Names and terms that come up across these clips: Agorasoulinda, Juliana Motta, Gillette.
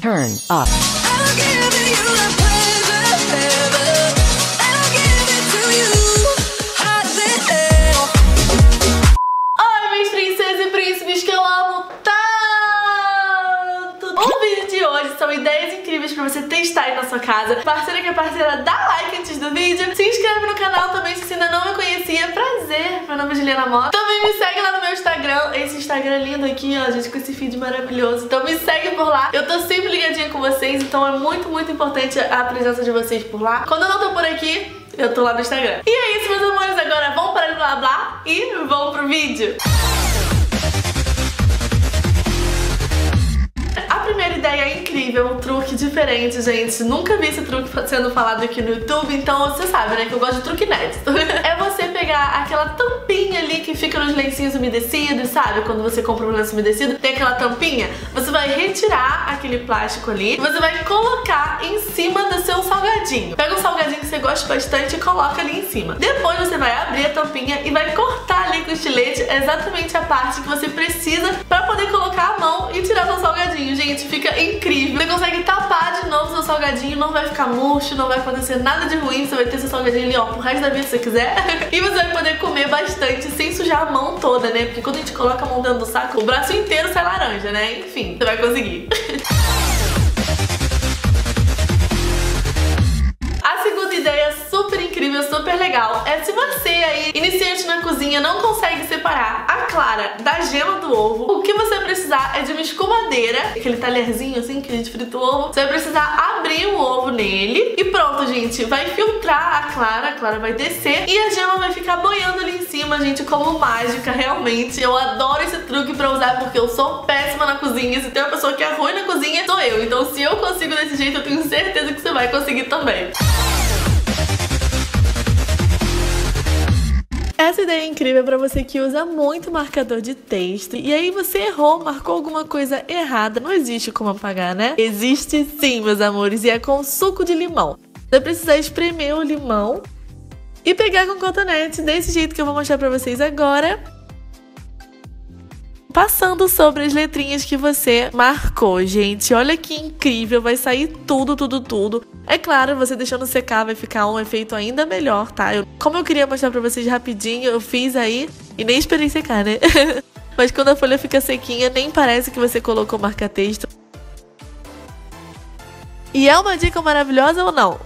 Turn up. I'll give you the pleasure ever. I'll give it to you. Hot as hell. Oi, minhas princesas e príncipes que eu amo tanto. O vídeo de hoje são ideias incríveis pra você testar aí na sua casa. Parceira que é parceira, dá like antes do vídeo. Se inscreve no canal também se ainda não me conhecia. Prazer, meu nome é Juliana Motta. Também me segue lá no meu Instagram, esse Instagram lindo aqui, ó, gente, com esse feed maravilhoso. Então me segue por lá, eu tô sempre ligadinha com vocês, então é muito, muito importante a presença de vocês por lá. Quando eu não tô por aqui, eu tô lá no Instagram. E é isso, meus amores, agora vamos parar de blá blá e vamos pro vídeo. Ideia incrível, um truque diferente, gente. Nunca vi esse truque sendo falado aqui no YouTube, então você sabe, né, que eu gosto de truque inédito. É você pegar aquela tampinha ali que fica nos lencinhos umedecidos, sabe? Quando você compra um lenço umedecido, tem aquela tampinha. Você vai retirar aquele plástico ali e você vai colocar em cima do seu salgadinho. Pega um salgadinho que você gosta bastante e coloca ali em cima. Depois você vai abrir a tampinha e vai cortar ali com o estilete exatamente a parte que você precisa pra poder colocar a mão e tirar seu salgadinho, gente. Fica incrível. Você consegue tapar de novo seu salgadinho, não vai ficar murcho, não vai acontecer nada de ruim. Você vai ter seu salgadinho ali, ó, pro resto da vida se você quiser. E você vai poder comer bastante sem sujar a mão toda, né? Porque quando a gente coloca a mão dentro do saco, o braço inteiro sai laranja, né? Enfim, você vai conseguir. Super legal é se você aí, iniciante na cozinha, não consegue separar a clara da gema do ovo, o que você vai precisar é de uma escumadeira, aquele talherzinho assim que a gente frita o ovo, você vai precisar abrir o ovo nele e pronto, gente, vai filtrar a clara vai descer e a gema vai ficar boiando ali em cima, gente, como mágica, realmente, eu adoro esse truque pra usar porque eu sou péssima na cozinha, se tem uma pessoa que é ruim na cozinha, sou eu, então se eu consigo desse jeito, eu tenho certeza que você vai conseguir também. Essa ideia é incrível pra você que usa muito marcador de texto e aí você errou, marcou alguma coisa errada. Não existe como apagar, né? Existe sim, meus amores, e é com suco de limão. Você vai precisar espremer o limão e pegar com cotonete, desse jeito que eu vou mostrar pra vocês agora. Passando sobre as letrinhas que você marcou, gente. Olha que incrível, vai sair tudo, tudo, tudo. É claro, você deixando secar vai ficar um efeito ainda melhor, tá? Como eu queria mostrar pra vocês rapidinho, eu fiz aí e nem esperei secar, né? Mas quando a folha fica sequinha, nem parece que você colocou marca-texto. E é uma dica maravilhosa ou não?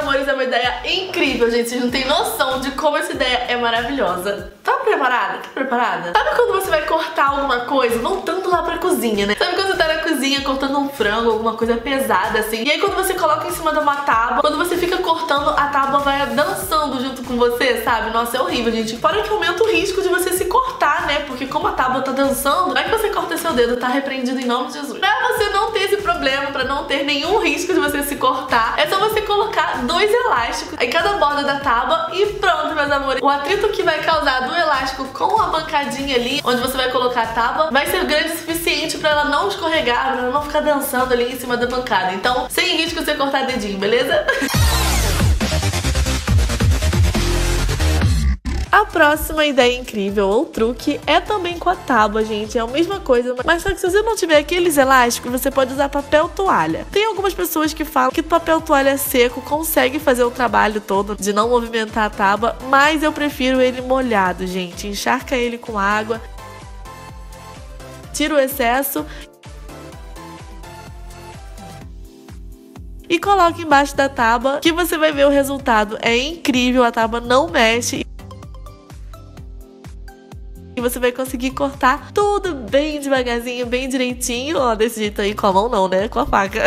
Amores, é uma ideia incrível, gente. Vocês não tem noção de como essa ideia é maravilhosa. Tá preparada? Tá preparada? Sabe quando você vai cortar alguma coisa voltando lá pra cozinha, né? Sabe quando você tá na cozinha cortando um frango, alguma coisa pesada assim, e aí quando você coloca em cima de uma tábua, quando você fica cortando, a tábua vai dançando junto com você, sabe? Nossa, é horrível, gente. Fora que aumenta o risco de você se cortar, né? Porque como a tábua tá dançando, não é que você corta seu dedo, tá repreendido em nome de Jesus. Pra você não ter esse problema, pra não ter nenhum risco de você se cortar, é só você colocar dois elásticos em cada borda da tábua e pronto, meus amores. O atrito que vai causar do elástico com a bancadinha ali, onde você vai colocar a tábua, vai ser grande o suficiente pra ela não escorregar, pra ela não ficar dançando ali em cima da bancada. Então, sem risco de você cortar dedinho, beleza? A próxima ideia incrível ou truque é também com a tábua, gente. É a mesma coisa, mas só que se você não tiver aqueles elásticos, você pode usar papel toalha. Tem algumas pessoas que falam que papel toalha seco consegue fazer o trabalho todo de não movimentar a tábua, mas eu prefiro ele molhado, gente. Encharca ele com água, tira o excesso e coloca embaixo da tábua que você vai ver o resultado. É incrível, a tábua não mexe. E você vai conseguir cortar tudo bem devagarzinho, bem direitinho. Ó, desse jeito aí, com a mão não, né? Com a faca.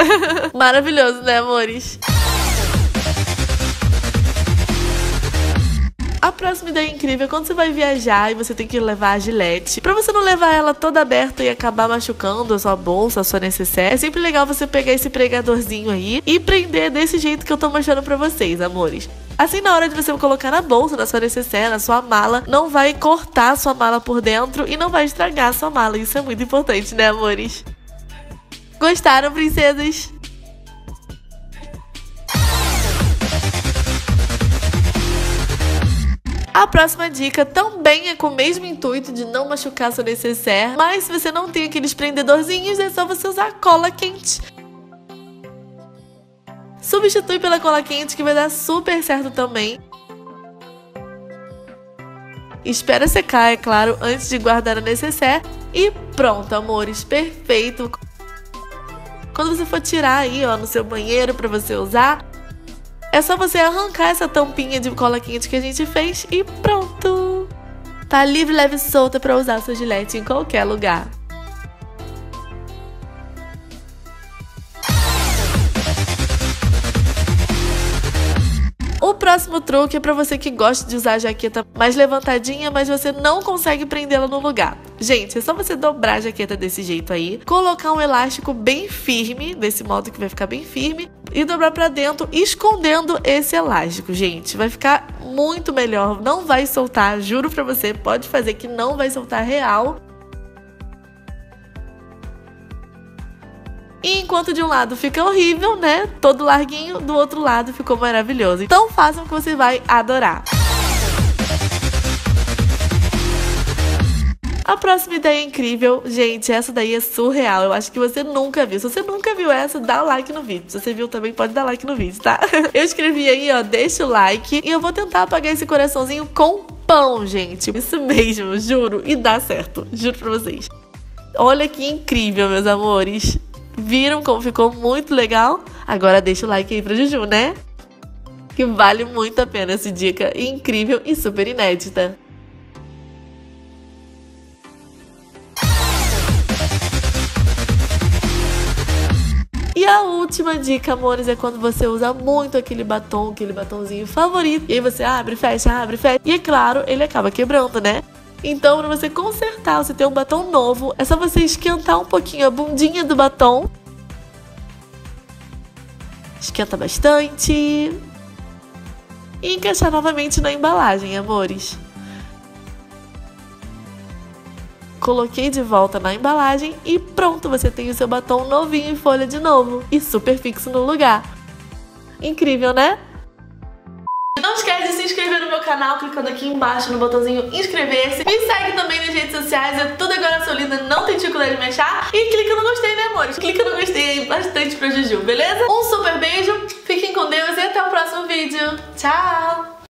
Maravilhoso, né, amores? A próxima ideia incrível é quando você vai viajar e você tem que levar a gilete. Pra você não levar ela toda aberta e acabar machucando a sua bolsa, a sua necessaire, é sempre legal você pegar esse pregadorzinho aí e prender desse jeito que eu tô mostrando pra vocês, amores. Assim, na hora de você colocar na bolsa, na sua necessaire, na sua mala, não vai cortar a sua mala por dentro e não vai estragar a sua mala. Isso é muito importante, né, amores? Gostaram, princesas? A próxima dica também é com o mesmo intuito de não machucar seu necessaire, mas se você não tem aqueles prendedorzinhos, é só você usar cola quente. Substitui pela cola quente, que vai dar super certo também. Espera secar, é claro, antes de guardar o necessaire. E pronto, amores, perfeito! Quando você for tirar aí, ó, no seu banheiro pra você usar, é só você arrancar essa tampinha de cola quente que a gente fez e pronto! Tá livre, leve e solta pra usar sua Gillette em qualquer lugar. O próximo truque é pra você que gosta de usar a jaqueta mais levantadinha, mas você não consegue prendê-la no lugar. Gente, é só você dobrar a jaqueta desse jeito aí, colocar um elástico bem firme, desse modo que vai ficar bem firme, e dobrar pra dentro, escondendo esse elástico, gente. Vai ficar muito melhor, não vai soltar, juro pra você, pode fazer que não vai soltar real. E enquanto de um lado fica horrível, né? Todo larguinho, do outro lado ficou maravilhoso. Então façam que você vai adorar. A próxima ideia é incrível. Gente, essa daí é surreal. Eu acho que você nunca viu. Se você nunca viu essa, dá like no vídeo. Se você viu também, pode dar like no vídeo, tá? Eu escrevi aí, ó, deixa o like. E eu vou tentar apagar esse coraçãozinho com pão, gente. Isso mesmo, juro. E dá certo, juro pra vocês. Olha que incrível, meus amores. Viram como ficou muito legal? Agora deixa o like aí pra Juju, né? Que vale muito a pena essa dica incrível e super inédita. E a última dica, amores, é quando você usa muito aquele batonzinho favorito. E aí você abre, fecha. E é claro, ele acaba quebrando, né? Então, para você consertar, você ter um batom novo, é só você esquentar um pouquinho a bundinha do batom. Esquenta bastante. E encaixar novamente na embalagem, amores. Coloquei de volta na embalagem e pronto, você tem o seu batom novinho em folha de novo. E super fixo no lugar. Incrível, né? Não esquece de se inscrever no meu canal, clicando aqui embaixo no botãozinho inscrever-se. Me segue também nas redes sociais, é tudo Agorasoulinda, não tem dificuldade de me achar. E clica no gostei, né, amores? Clica no gostei aí bastante pra Juju, beleza? Um super beijo, fiquem com Deus e até o próximo vídeo. Tchau!